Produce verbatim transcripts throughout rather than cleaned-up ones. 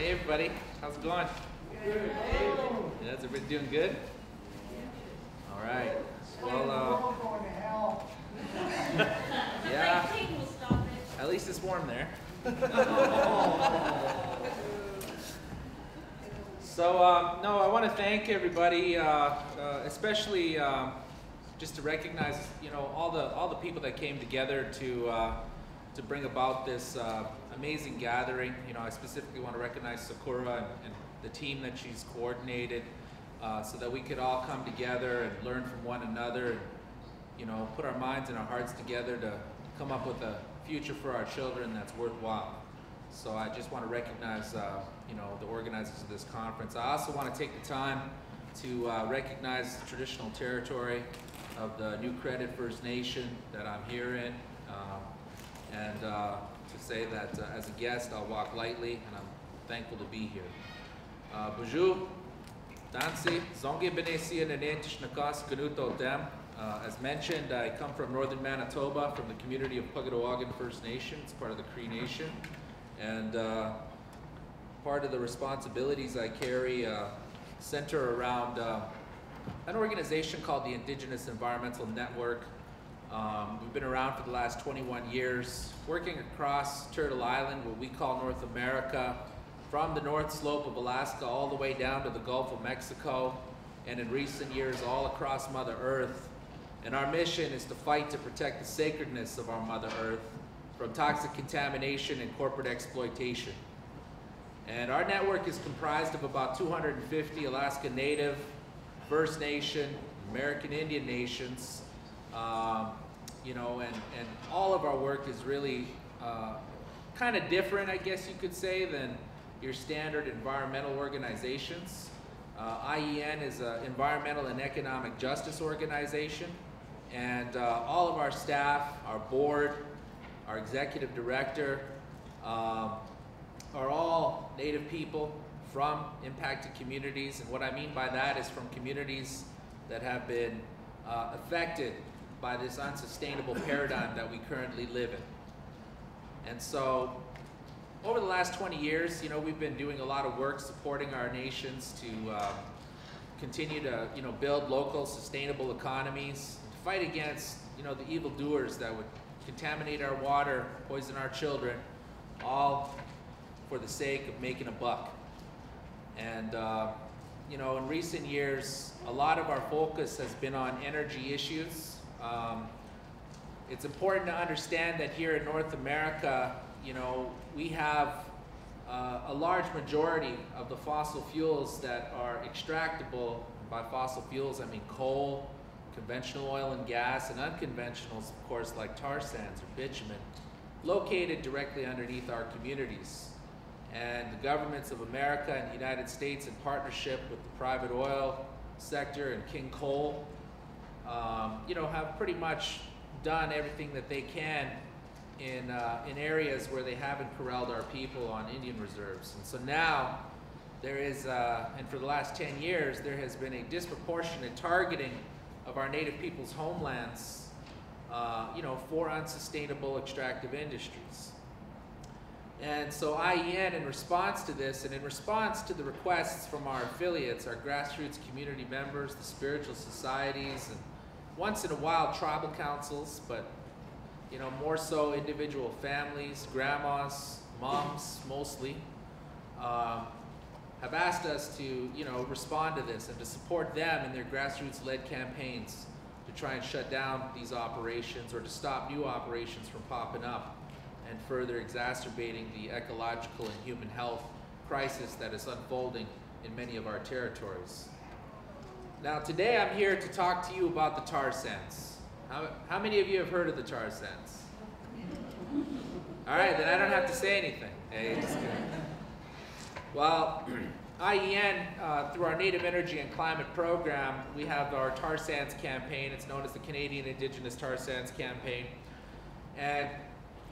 Hey everybody, how's it going? Good. Yeah, is everybody doing good? Yeah. All right. Well, uh, going to hell. Yeah. Will stop it. At least it's warm there. So, um, no, I want to thank everybody, uh, uh, especially um, just to recognize, you know, all the all the people that came together to uh, to bring about this uh, amazing gathering. You know, I specifically want to recognize Sakura and, and the team that she's coordinated, uh, so that we could all come together and learn from one another, and, you know, put our minds and our hearts together to come up with a future for our children that's worthwhile. So I just want to recognize, uh, you know, the organizers of this conference. I also want to take the time to uh, recognize the traditional territory of the New Credit First Nation that I'm here in, um, and uh, to say that uh, as a guest, I'll walk lightly, and I'm thankful to be here. Uh, bonjour, Dansi, Zongi Benesi and Netish Nakas Kanuto Dem. As mentioned, I come from northern Manitoba, from the community of Pukatawagan First Nation. It's part of the Cree Nation. And uh, part of the responsibilities I carry uh, center around uh, an organization called the Indigenous Environmental Network. Um, we've been around for the last twenty-one years, working across Turtle Island, what we call North America, from the north slope of Alaska all the way down to the Gulf of Mexico, and in recent years all across Mother Earth. And our mission is to fight to protect the sacredness of our Mother Earth from toxic contamination and corporate exploitation. And our network is comprised of about two hundred fifty Alaska Native, First Nation, American Indian nations, um, you know, and, and all of our work is really uh, kind of different, I guess you could say, than your standard environmental organizations. Uh, I E N is an environmental and economic justice organization, and uh, all of our staff, our board, our executive director, um, are all Native people from impacted communities. And what I mean by that is from communities that have been uh, affected by this unsustainable paradigm that we currently live in. And so over the last twenty years, you know, we've been doing a lot of work supporting our nations to uh, continue to, you know, build local sustainable economies, to fight against, you know, the evildoers that would contaminate our water, poison our children, all for the sake of making a buck. And uh, you know, in recent years, a lot of our focus has been on energy issues. Um, it's important to understand that here in North America, you know, we have uh, a large majority of the fossil fuels that are extractable. By fossil fuels, I mean coal, conventional oil and gas, and unconventionals, of course, like tar sands or bitumen, located directly underneath our communities. And the governments of America and the United States, in partnership with the private oil sector and King Coal, um, you know, have pretty much done everything that they can in, uh, in areas where they haven't corralled our people on Indian reserves. And so now there is, uh, and for the last ten years, there has been a disproportionate targeting of our Native people's homelands, uh, you know, for unsustainable extractive industries. And so I E N, in response to this, and in response to the requests from our affiliates, our grassroots community members, the spiritual societies, and once in a while tribal councils, but, you know, more so individual families, grandmas, moms mostly, uh, have asked us to, you know, respond to this and to support them in their grassroots-led campaigns to try and shut down these operations or to stop new operations from popping up and further exacerbating the ecological and human health crisis that is unfolding in many of our territories. Now today I'm here to talk to you about the tar sands. How, how many of you have heard of the tar sands? All right, then I don't have to say anything. Hey, just kidding. Well, I E N, uh, through our Native Energy and Climate Program, we have our Tar Sands campaign. It's known as the Canadian Indigenous Tar Sands Campaign. And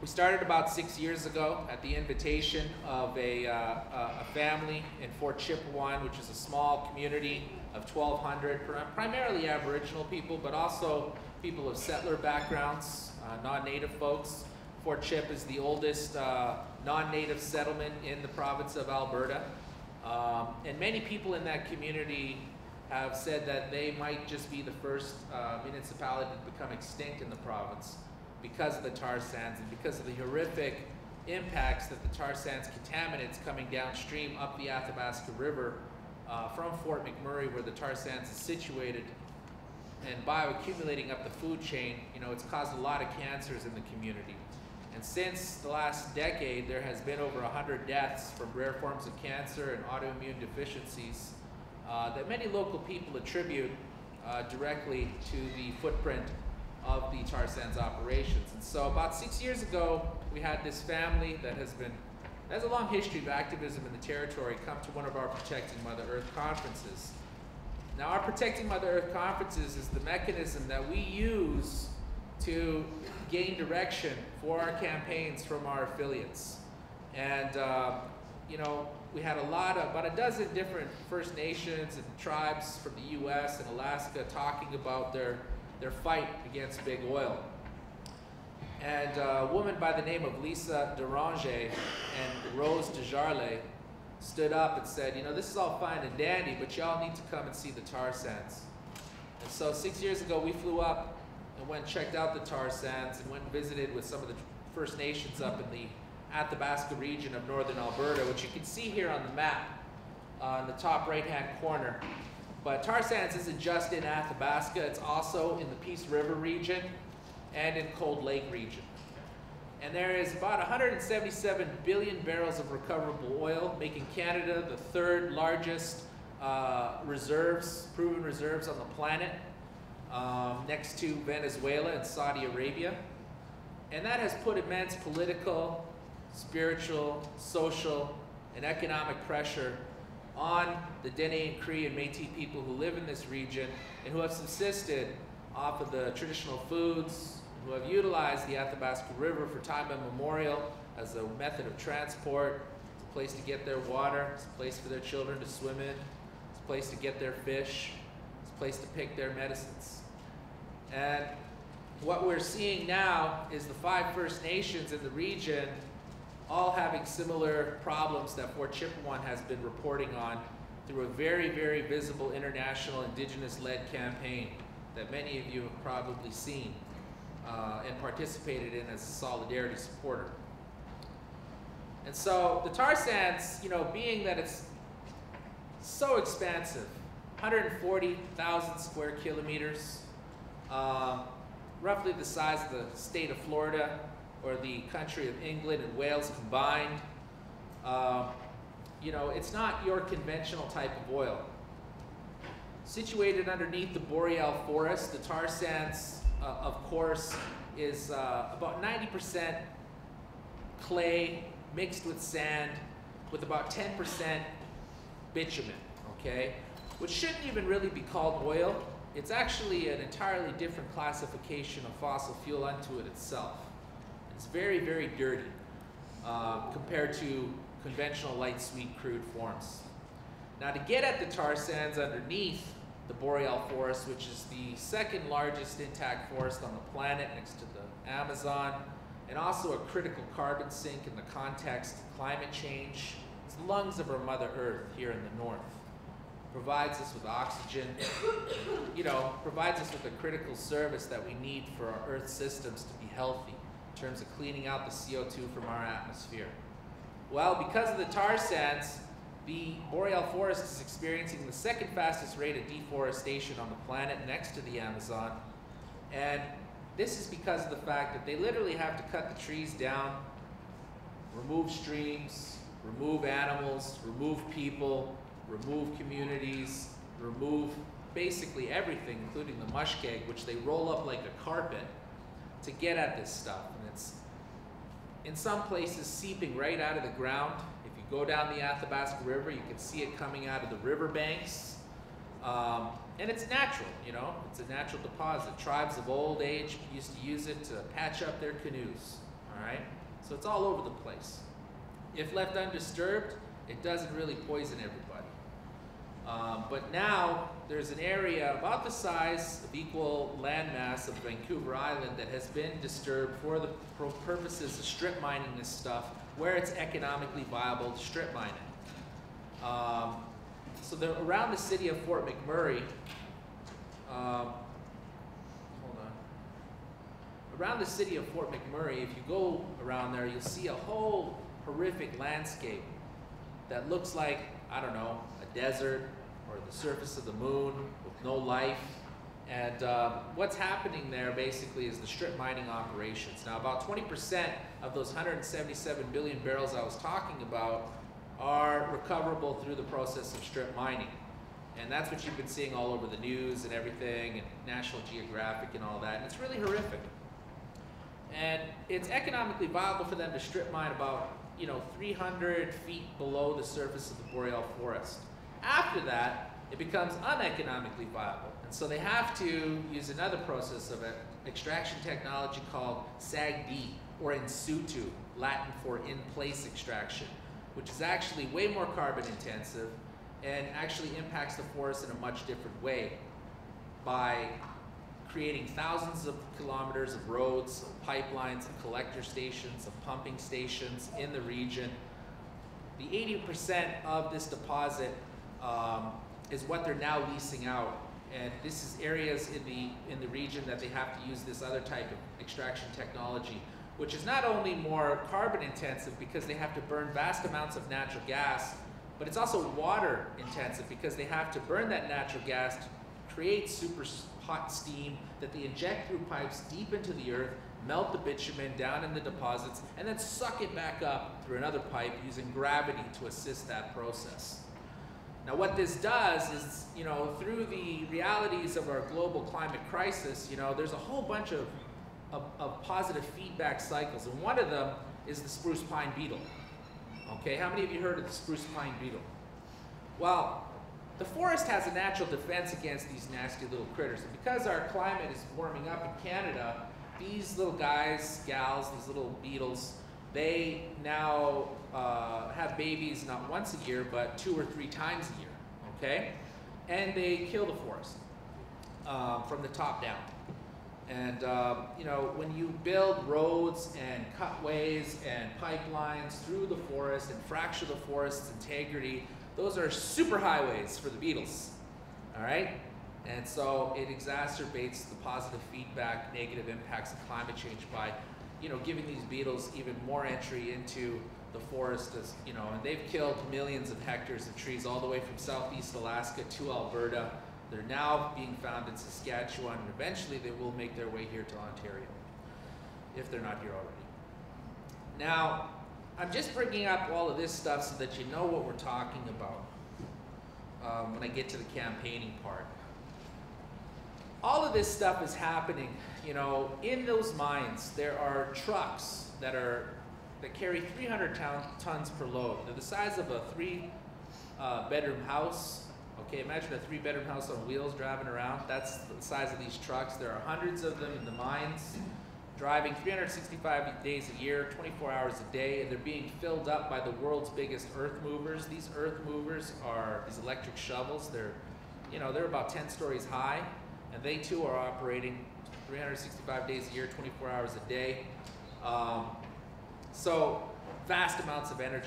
we started about six years ago at the invitation of a, uh, a family in Fort Chipewyan, which is a small community of twelve hundred, primarily Aboriginal people, but also people of settler backgrounds, uh, non-Native folks. Fort Chip is the oldest uh, non-native settlement in the province of Alberta. Um, and many people in that community have said that they might just be the first uh, municipality to become extinct in the province because of the tar sands and because of the horrific impacts that the tar sands contaminants coming downstream up the Athabasca River uh, from Fort McMurray, where the tar sands is situated, and bioaccumulating up the food chain, you know, it's caused a lot of cancers in the community. And since the last decade, there has been over one hundred deaths from rare forms of cancer and autoimmune deficiencies uh, that many local people attribute uh, directly to the footprint of the tar sands operations. And so about six years ago, we had this family that has been, has a long history of activism in the territory, come to one of our Protecting Mother Earth conferences. Now, our Protecting Mother Earth conferences is the mechanism that we use to gain direction for our campaigns from our affiliates. And, uh, you know, we had a lot of, about a dozen different First Nations and tribes from the U S and Alaska talking about their, their fight against big oil. And uh, a woman by the name of Lisa Deranger and Rose Dejarle stood up and said, you know, this is all fine and dandy, but y'all need to come and see the tar sands. And so six years ago, we flew up and went and checked out the tar sands and went and visited with some of the First Nations up in the Athabasca region of northern Alberta, which you can see here on the map uh, in the top right-hand corner. But tar sands isn't just in Athabasca, it's also in the Peace River region and in Cold Lake region. And there is about one hundred seventy-seven billion barrels of recoverable oil, making Canada the third largest uh, reserves, proven reserves on the planet, Um, next to Venezuela and Saudi Arabia. And that has put immense political, spiritual, social, and economic pressure on the Dene and Cree and Métis people who live in this region and who have subsisted off of the traditional foods, who have utilized the Athabasca River for time immemorial as a method of transport. It's a place to get their water, it's a place for their children to swim in, it's a place to get their fish, place to pick their medicines. And what we're seeing now is the five First Nations in the region all having similar problems that Fort Chipewyan has been reporting on through a very, very visible international Indigenous-led campaign that many of you have probably seen uh, and participated in as a solidarity supporter. And so the tar sands, you know, being that it's so expansive, one hundred forty thousand square kilometers, um, roughly the size of the state of Florida or the country of England and Wales combined. Um, you know, it's not your conventional type of oil. Situated underneath the Boreal Forest, the tar sands, uh, of course, is uh, about ninety percent clay mixed with sand with about ten percent bitumen, okay? Which shouldn't even really be called oil. It's actually an entirely different classification of fossil fuel unto it itself. It's very, very dirty uh, compared to conventional light sweet crude forms. Now, to get at the tar sands underneath the Boreal Forest, which is the second largest intact forest on the planet next to the Amazon, and also a critical carbon sink in the context of climate change, it's the lungs of our Mother Earth here in the north. Provides us with oxygen, you know, provides us with the critical service that we need for our Earth systems to be healthy in terms of cleaning out the C O two from our atmosphere. Well, because of the tar sands, the Boreal Forest is experiencing the second fastest rate of deforestation on the planet next to the Amazon. And this is because of the fact that they literally have to cut the trees down, remove streams, remove animals, remove people, remove communities, remove basically everything, including the muskeg, which they roll up like a carpet to get at this stuff. And it's, in some places, seeping right out of the ground. If you go down the Athabasca River, you can see it coming out of the riverbanks. Um, and it's natural, you know, it's a natural deposit. Tribes of old age used to use it to patch up their canoes, all right? So it's all over the place. If left undisturbed, it doesn't really poison everybody. Um, but now there's an area about the size of equal landmass of Vancouver Island that has been disturbed for the for purposes of strip mining this stuff where it's economically viable to strip mine it. Um, so the, around the city of Fort McMurray, um, hold on, around the city of Fort McMurray, if you go around there, you'll see a whole horrific landscape that looks like, I don't know, a desert or the surface of the moon with no life. And uh, what's happening there basically is the strip mining operations. Now about twenty percent of those one hundred seventy-seven billion barrels I was talking about are recoverable through the process of strip mining. And that's what you've been seeing all over the news and everything, and National Geographic and all that. And it's really horrific. And it's economically viable for them to strip mine about, you know, three hundred feet below the surface of the boreal forest. After that, it becomes uneconomically viable. And so they have to use another process of an extraction technology called S A G D, or in situ, Latin for in-place extraction, which is actually way more carbon intensive and actually impacts the forest in a much different way by creating thousands of kilometers of roads, of pipelines, of collector stations, of pumping stations in the region. The eighty percent of this deposit um, is what they're now leasing out. And this is areas in the, in the region that they have to use this other type of extraction technology, which is not only more carbon intensive because they have to burn vast amounts of natural gas, but it's also water intensive because they have to burn that natural gas to create super hot steam that they inject through pipes deep into the earth, melt the bitumen down in the deposits, and then suck it back up through another pipe using gravity to assist that process. Now what this does is, you know, through the realities of our global climate crisis, you know, there's a whole bunch of, of, of positive feedback cycles, and one of them is the spruce pine beetle. Okay, how many of you heard of the spruce pine beetle? Well, the forest has a natural defense against these nasty little critters. And because our climate is warming up in Canada, these little guys, gals, these little beetles, they now uh, have babies not once a year, but two or three times a year, okay? And they kill the forest uh, from the top down. And uh, you know, when you build roads and cutways and pipelines through the forest and fracture the forest's integrity, those are super highways for the beetles, all right? And so it exacerbates the positive feedback, negative impacts of climate change by, you know, giving these beetles even more entry into the forest, as, you know, and they've killed millions of hectares of trees all the way from southeast Alaska to Alberta. They're now being found in Saskatchewan, and eventually they will make their way here to Ontario, if they're not here already. Now, I'm just bringing up all of this stuff so that you know what we're talking about um, when I get to the campaigning part. All of this stuff is happening, you know, in those mines. There are trucks that are that carry three hundred tons per load. They're the size of a three-bedroom uh, house. Okay, imagine a three-bedroom house on wheels driving around. That's the size of these trucks. There are hundreds of them in the mines, driving three hundred sixty-five days a year, twenty-four hours a day, and they're being filled up by the world's biggest earth movers. These earth movers are these electric shovels. They're, you know, they're about ten stories high, and they too are operating three hundred sixty-five days a year, twenty-four hours a day. Um, so vast amounts of energy.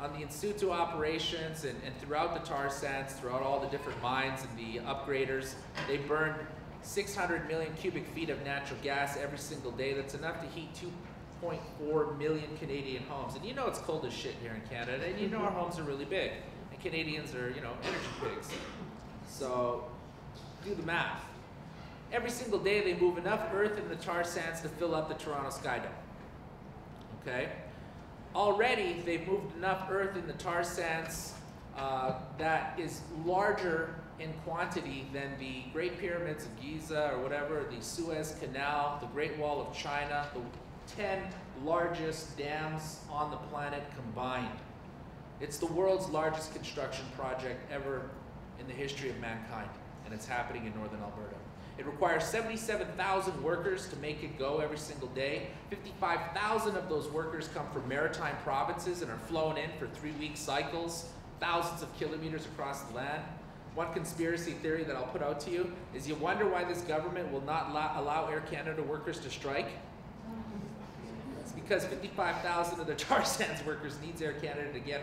On the in situ operations and, and throughout the tar sands, throughout all the different mines and the upgraders, they burn six hundred million cubic feet of natural gas every single day. That's enough to heat two point four million Canadian homes. And you know it's cold as shit here in Canada, and you know our homes are really big. And Canadians are, you know, energy pigs. So do the math. Every single day they move enough earth in the tar sands to fill up the Toronto Sky Dome. Okay? Already they've moved enough earth in the tar sands uh, that is larger in quantity than the Great Pyramids of Giza or whatever, the Suez Canal, the Great Wall of China, the ten largest dams on the planet combined. It's the world's largest construction project ever in the history of mankind, and it's happening in northern Alberta. It requires seventy-seven thousand workers to make it go every single day. fifty-five thousand of those workers come from maritime provinces and are flown in for three-week cycles, thousands of kilometers across the land. one conspiracy theory that I'll put out to you is you wonder why this government will not allow Air Canada workers to strike. It's because fifty-five thousand of the Tar Sands workers needs Air Canada to get